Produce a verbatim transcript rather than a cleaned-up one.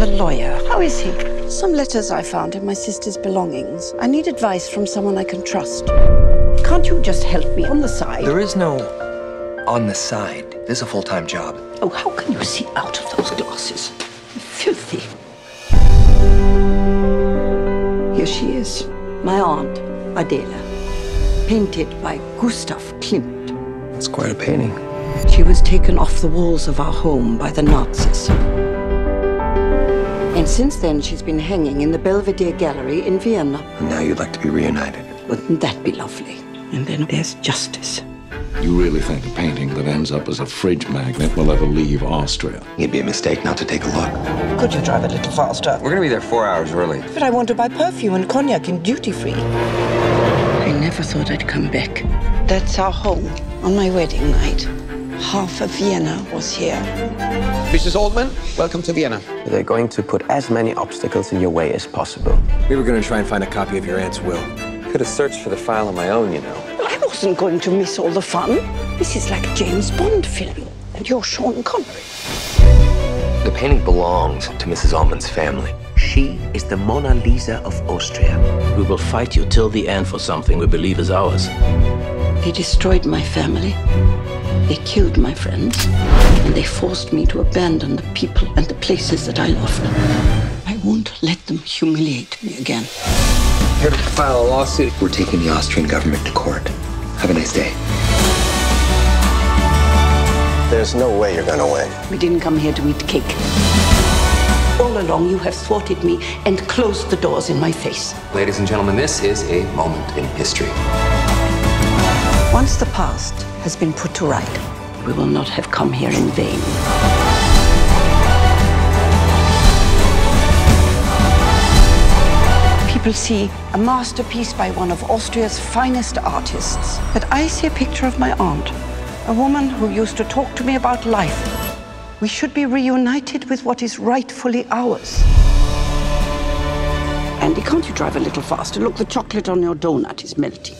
from the lawyer. How is he? Some letters I found in my sister's belongings. I need advice from someone I can trust. Can't you just help me on the side? There is no on the side. This is a full-time job. Oh, how can you see out of those glasses? You're filthy. Here she is, my aunt, Adela, painted by Gustav Klimt. That's quite a painting. She was taken off the walls of our home by the Nazis. And since then, she's been hanging in the Belvedere Gallery in Vienna. And now you'd like to be reunited. Wouldn't that be lovely? And then there's justice. You really think a painting that ends up as a fridge magnet will ever leave Austria? It'd be a mistake not to take a look. Could you drive a little faster? We're gonna be there four hours early. But I want to buy perfume and cognac in duty-free. I never thought I'd come back. That's our home on my wedding night. Half of Vienna was here. Missus Oldman, welcome to Vienna. They're going to put as many obstacles in your way as possible. We were going to try and find a copy of your aunt's will. Could have searched for the file on my own, you know. Well, I wasn't going to miss all the fun. This is like a James Bond film, and you're Sean Connery. The painting belongs to Missus Oldman's family. She is the Mona Lisa of Austria. We will fight you till the end for something we believe is ours. They destroyed my family. They killed my friends, and they forced me to abandon the people and the places that I loved. I won't let them humiliate me again. Here to file a lawsuit. We're taking the Austrian government to court. Have a nice day. There's no way you're gonna win. We didn't come here to eat cake. All along, you have thwarted me and closed the doors in my face. Ladies and gentlemen, this is a moment in history. Once the past has been put to right, we will not have come here in vain. People see a masterpiece by one of Austria's finest artists, but I see a picture of my aunt, a woman who used to talk to me about life. We should be reunited with what is rightfully ours. Andy, can't you drive a little faster? Look, the chocolate on your donut is melting.